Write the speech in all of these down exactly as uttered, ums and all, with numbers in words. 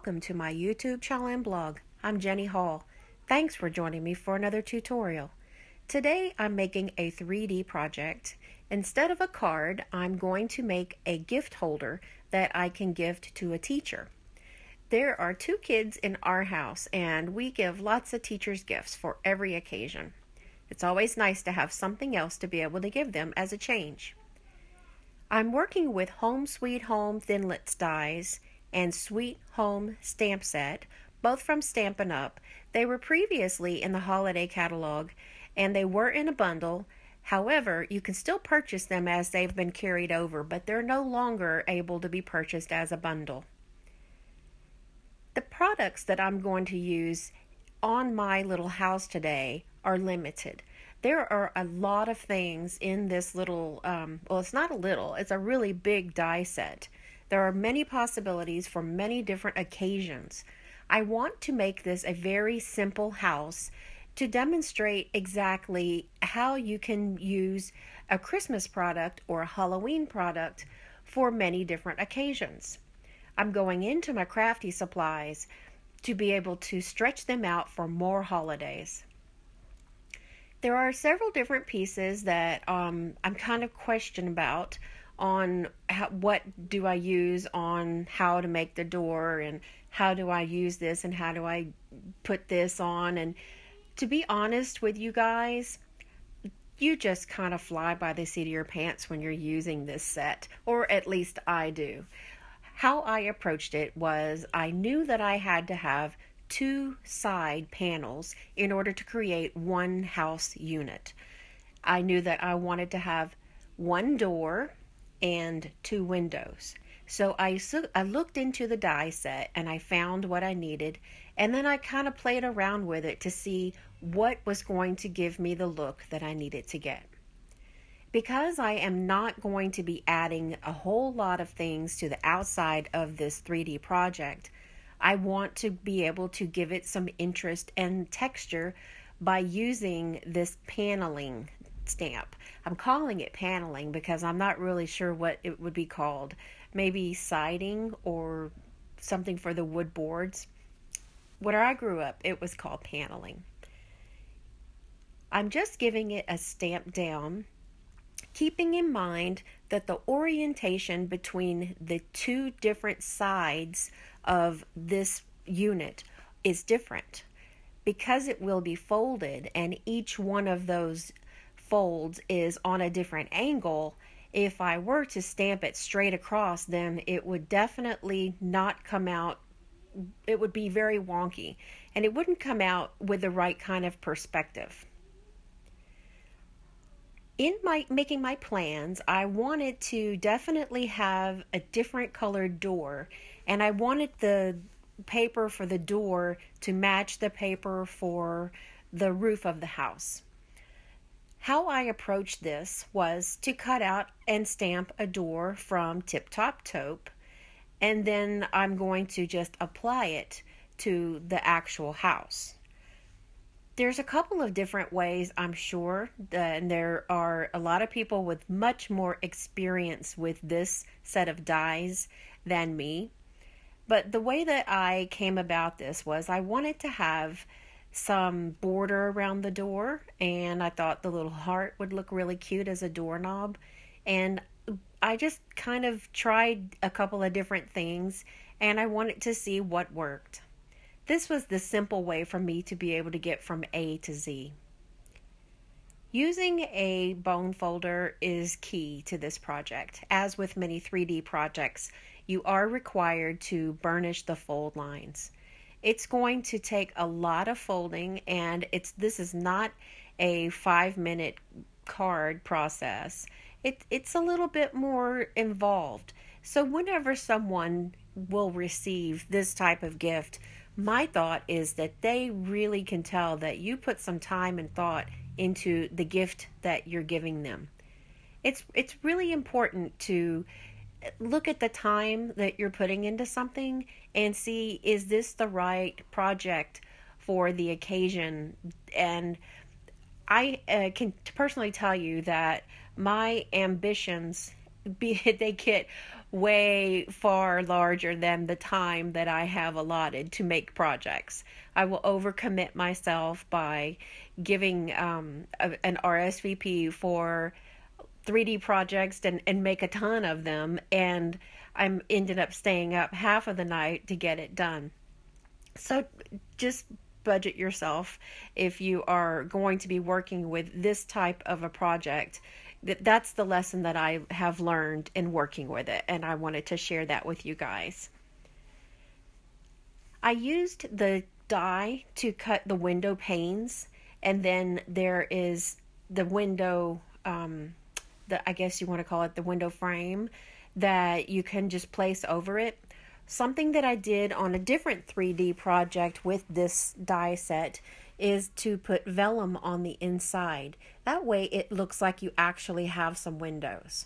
welcome to my YouTube channel and blog. I'm Jenny Hall. Thanks for joining me for another tutorial. Today I'm making a three D project. Instead of a card, I'm going to make a gift holder that I can gift to a teacher. There are two kids in our house and we give lots of teachers gifts for every occasion. It's always nice to have something else to be able to give them as a change. I'm working with Home Sweet Home Thinlits dies and Sweet Home stamp set, both from Stampin' Up. They were previously in the holiday catalog and they were in a bundle. However, you can still purchase them as they've been carried over, but they're no longer able to be purchased as a bundle. The products that I'm going to use on my little house today are limited. There are a lot of things in this little, um, well, it's not a little, it's a really big die set. There are many possibilities for many different occasions. I want to make this a very simple house to demonstrate exactly how you can use a Christmas product or a Halloween product for many different occasions. I'm going into my crafty supplies to be able to stretch them out for more holidays. There are several different pieces that um, I'm kind of questioned about on how, what do I use on how to make the door and how do I use this and how do I put this on. And to be honest with you guys, you just kind of fly by the seat of your pants when you're using this set, or at least I do. How I approached it was I knew that I had to have two side panels in order to create one house unit. I knew that I wanted to have one door and two windows. So I, I looked into the die set and I found what I needed, and then I kind of played around with it to see what was going to give me the look that I needed to get. Because I am not going to be adding a whole lot of things to the outside of this three D project, I want to be able to give it some interest and texture by using this paneling stamp. I'm calling it paneling because I'm not really sure what it would be called. Maybe siding or something for the wood boards. Where I grew up, it was called paneling. I'm just giving it a stamp down, keeping in mind that the orientation between the two different sides of this unit is different because it will be folded, and each one of those folds is on a different angle. If I were to stamp it straight across, then it would definitely not come out, it would be very wonky, and it wouldn't come out with the right kind of perspective. In my making my plans, I wanted to definitely have a different colored door, and I wanted the paper for the door to match the paper for the roof of the house. How I approached this was to cut out and stamp a door from Tip Top Taupe, and then I'm going to just apply it to the actual house. There's a couple of different ways, I'm sure, and there are a lot of people with much more experience with this set of dies than me. But the way that I came about this was I wanted to have some border around the door, and I thought the little heart would look really cute as a doorknob. And I just kind of tried a couple of different things, and I wanted to see what worked. This was the simple way for me to be able to get from A to Z. Using a bone folder is key to this project. As with many three D projects, you are required to burnish the fold lines. It's going to take a lot of folding, and it's this is not a five-minute card process. It, it's a little bit more involved. So whenever someone will receive this type of gift, my thought is that they really can tell that you put some time and thought into the gift that you're giving them. It's it's really important to look at the time that you're putting into something and see, is this the right project for the occasion? And I uh, can personally tell you that my ambitions, be it they get way far larger than the time that I have allotted to make projects. I will overcommit myself by giving um, a, an R S V P for three D projects and, and make a ton of them, and I'm ended up staying up half of the night to get it done. So just budget yourself if you are going to be working with this type of a project. That's the lesson that I have learned in working with it, and I wanted to share that with you guys. I used the die to cut the window panes, and then there is the window, um, the, I guess you want to call it the window frame, that you can just place over it. Something that I did on a different three D project with this die set is to put vellum on the inside. That way it looks like you actually have some windows.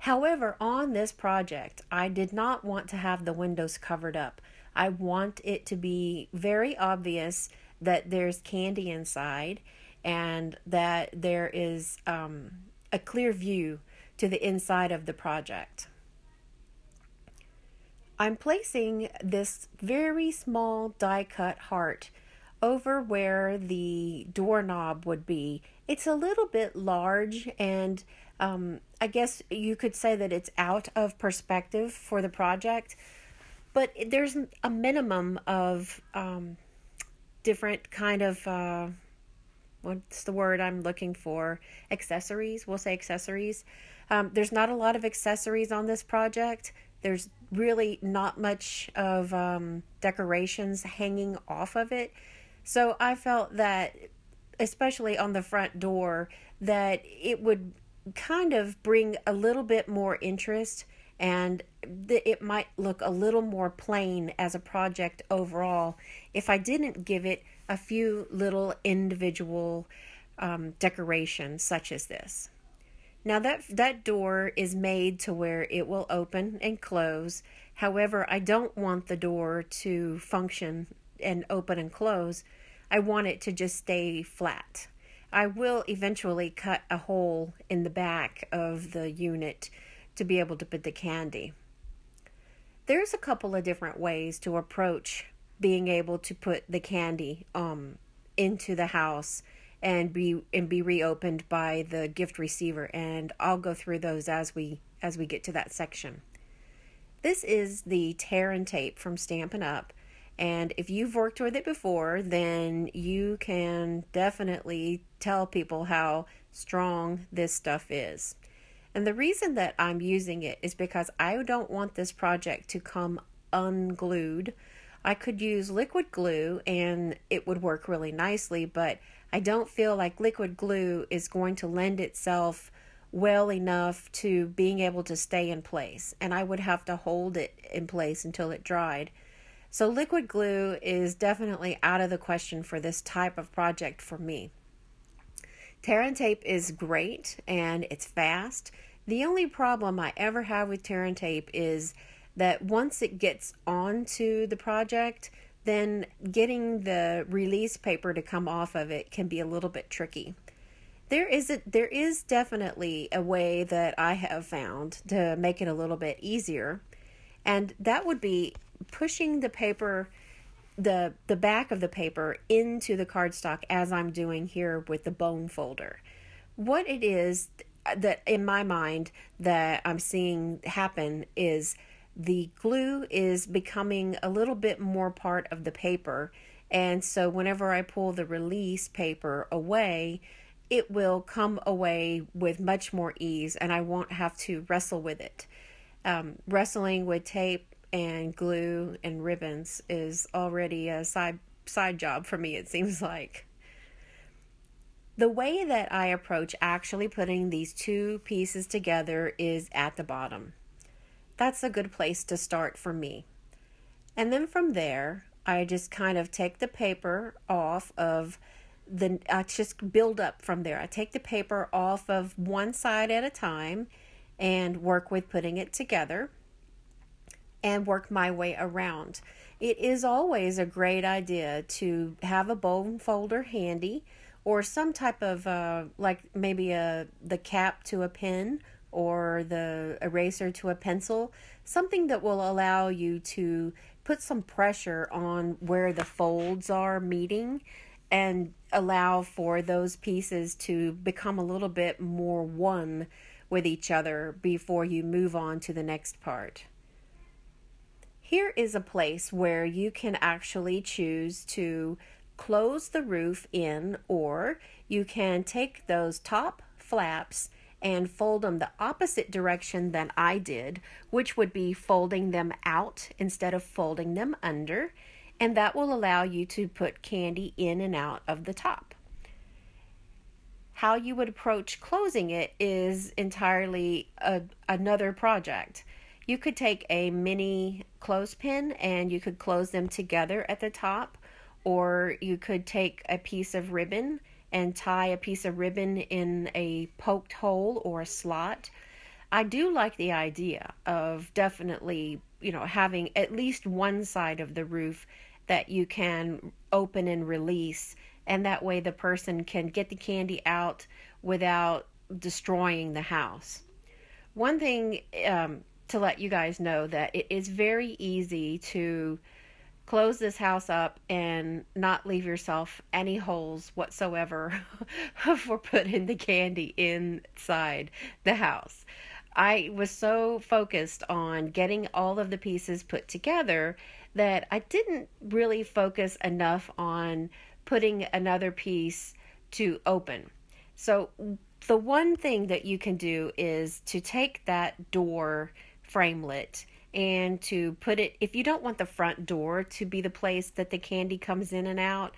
However, on this project, I did not want to have the windows covered up. I want it to be very obvious that there's candy inside and that there is um, a clear view to the inside of the project. I'm placing this very small die cut heart over where the doorknob would be. It's a little bit large, and um, I guess you could say that it's out of perspective for the project, but there's a minimum of um, different kind of, uh, what's the word I'm looking for? Accessories, we'll say accessories. Um, there's not a lot of accessories on this project. There's really not much of um, decorations hanging off of it. So I felt that, especially on the front door, that it would kind of bring a little bit more interest, and th- it might look a little more plain as a project overall if I didn't give it a few little individual um, decorations such as this. Now that that door is made to where it will open and close. However, I don't want the door to function and open and close. I want it to just stay flat. I will eventually cut a hole in the back of the unit to be able to put the candy. There's a couple of different ways to approach being able to put the candy um, into the house and be and be reopened by the gift receiver, and I'll go through those as we as we get to that section. This is the tear and tape from Stampin' Up, and if you've worked with it before, then you can definitely tell people how strong this stuff is. And the reason that I'm using it is because I don't want this project to come unglued. I could use liquid glue and it would work really nicely, but I don't feel like liquid glue is going to lend itself well enough to being able to stay in place, and I would have to hold it in place until it dried. So liquid glue is definitely out of the question for this type of project for me. Tear and tape is great and it's fast. The only problem I ever have with tear and tape is that once it gets onto the project, then getting the release paper to come off of it can be a little bit tricky. There is a, there is definitely a way that I have found to make it a little bit easier, and that would be pushing the paper, the, the back of the paper into the cardstock, as I'm doing here with the bone folder. What it is that in my mind that I'm seeing happen is the glue is becoming a little bit more part of the paper, and so whenever I pull the release paper away, it will come away with much more ease, and I won't have to wrestle with it. Um, wrestling with tape and glue and ribbons is already a side side job for me, it seems like. The way that I approach actually putting these two pieces together is at the bottom. That's a good place to start for me. And then from there, I just kind of take the paper off of the, I just build up from there. I take the paper off of one side at a time and work with putting it together and work my way around. It is always a great idea to have a bone folder handy or some type of, uh, like maybe a the cap to a pen or the eraser to a pencil, something that will allow you to put some pressure on where the folds are meeting and allow for those pieces to become a little bit more one with each other before you move on to the next part. Here is a place where you can actually choose to close the roof in, or you can take those top flaps and fold them the opposite direction than I did, which would be folding them out instead of folding them under, and that will allow you to put candy in and out of the top. How you would approach closing it is entirely a, another project. You could take a mini clothespin and you could close them together at the top, or you could take a piece of ribbon and tie a piece of ribbon in a poked hole or a slot. I do like the idea of definitely, you know, having at least one side of the roof that you can open and release, and that way the person can get the candy out without destroying the house. One thing um, to let you guys know that it is very easy to close this house up and not leave yourself any holes whatsoever for putting the candy inside the house. I was so focused on getting all of the pieces put together that I didn't really focus enough on putting another piece to open. So the one thing that you can do is to take that door framelit and to put it, if you don't want the front door to be the place that the candy comes in and out,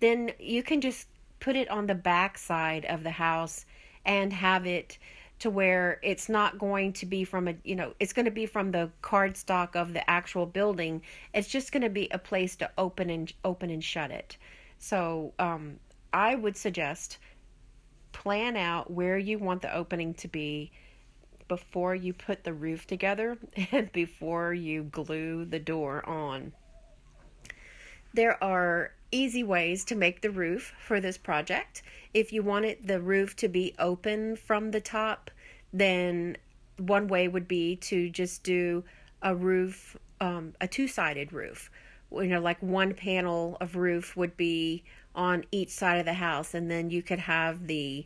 then you can just put it on the back side of the house and have it to where it's not going to be from a, you know, it's going to be from the cardstock of the actual building. It's just going to be a place to open and open and shut it. So um, I would suggest plan out where you want the opening to be before you put the roof together and before you glue the door on. There are easy ways to make the roof for this project. If you wanted the roof to be open from the top, then one way would be to just do a roof, um, a two-sided roof. You know, like one panel of roof would be on each side of the house, and then you could have the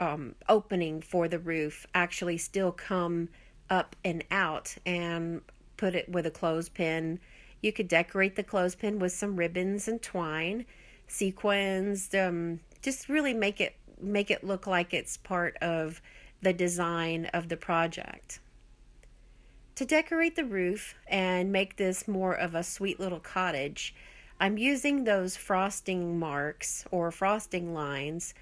Um, opening for the roof actually still come up and out, and put it with a clothespin. You could decorate the clothespin with some ribbons and twine, sequins, um, just really make it make it look like it's part of the design of the project. To decorate the roof and make this more of a sweet little cottage, I'm using those frosting marks or frosting lines,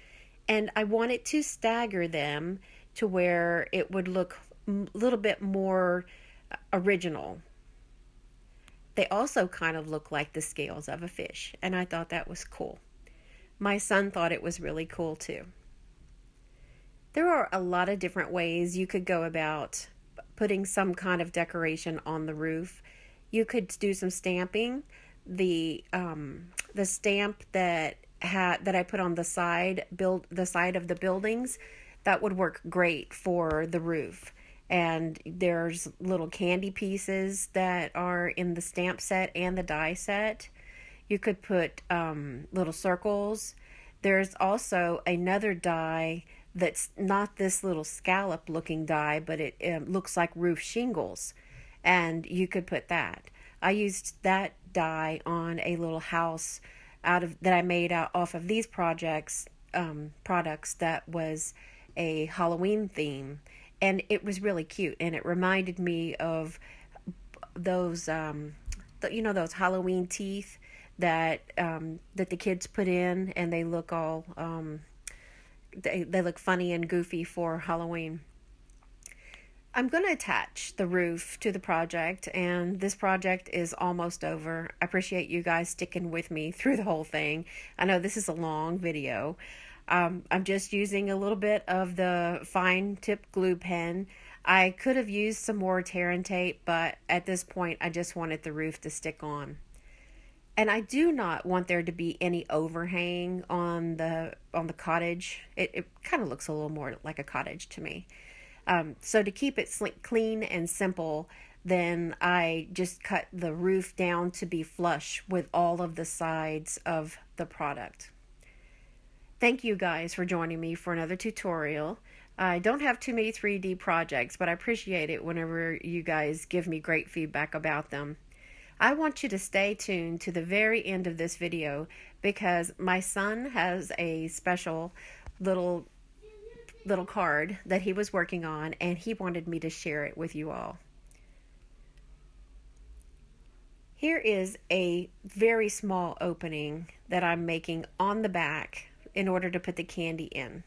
and I wanted to stagger them to where it would look a little bit more original. They also kind of look like the scales of a fish, and I thought that was cool. My son thought it was really cool too. There are a lot of different ways you could go about putting some kind of decoration on the roof. You could do some stamping. The um, the stamp that Hat that I put on the side build the side of the buildings, that would work great for the roof. And there's little candy pieces that are in the stamp set and the die set. You could put um, little circles. There's also another die that's not this little scallop looking die, but it, it looks like roof shingles, and you could put that. I used that die on a little house out of that I made out off of these projects, um, products that was a Halloween theme, and it was really cute, and it reminded me of those, um, th- you know, those Halloween teeth that um, that the kids put in, and they look all um, they they look funny and goofy for Halloween. I'm going to attach the roof to the project, and this project is almost over. I appreciate you guys sticking with me through the whole thing. I know this is a long video. Um, I'm just using a little bit of the fine tip glue pen. I could have used some more tear and tape, but at this point, I just wanted the roof to stick on. And I do not want there to be any overhang on the on the cottage. It, it kind of looks a little more like a cottage to me. Um, so to keep it clean and simple, then I just cut the roof down to be flush with all of the sides of the product. Thank you guys for joining me for another tutorial. I don't have too many three D projects, but I appreciate it whenever you guys give me great feedback about them. I want you to stay tuned to the very end of this video because my son has a special little little card that he was working on, and he wanted me to share it with you all. Here is a very small opening that I'm making on the back in order to put the candy in.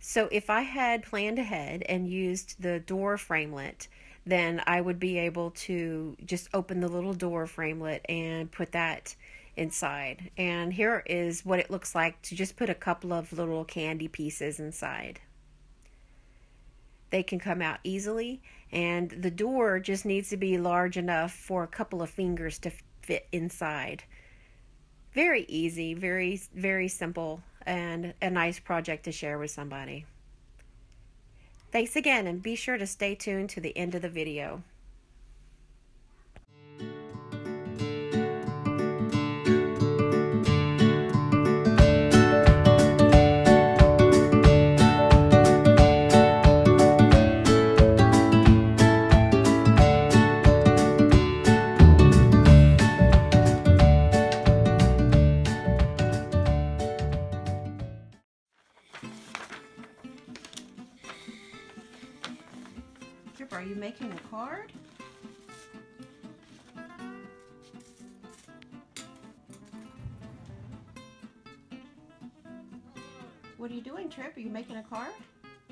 So if I had planned ahead and used the door framelit, then I would be able to just open the little door framelit and put that inside. And here is what it looks like to just put a couple of little candy pieces inside. They can come out easily, and the door just needs to be large enough for a couple of fingers to fit inside. Very easy, very, very simple, and a nice project to share with somebody. Thanks again, and be sure to stay tuned to the end of the video. Are you making a card? What are you doing, Tripp? Are you making a card?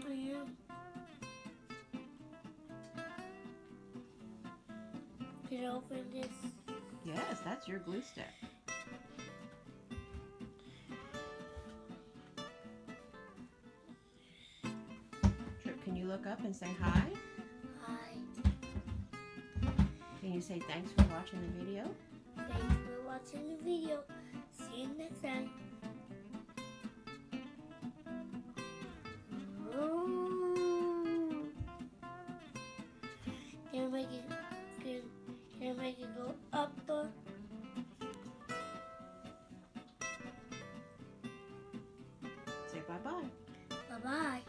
I am. Can I open this? Yes, that's your glue stick. Tripp, can you look up and say hi? Can you say thanks for watching the video? Thanks for watching the video. See you next time. Can I make it, can I make it go up the... Say bye-bye. Bye-bye.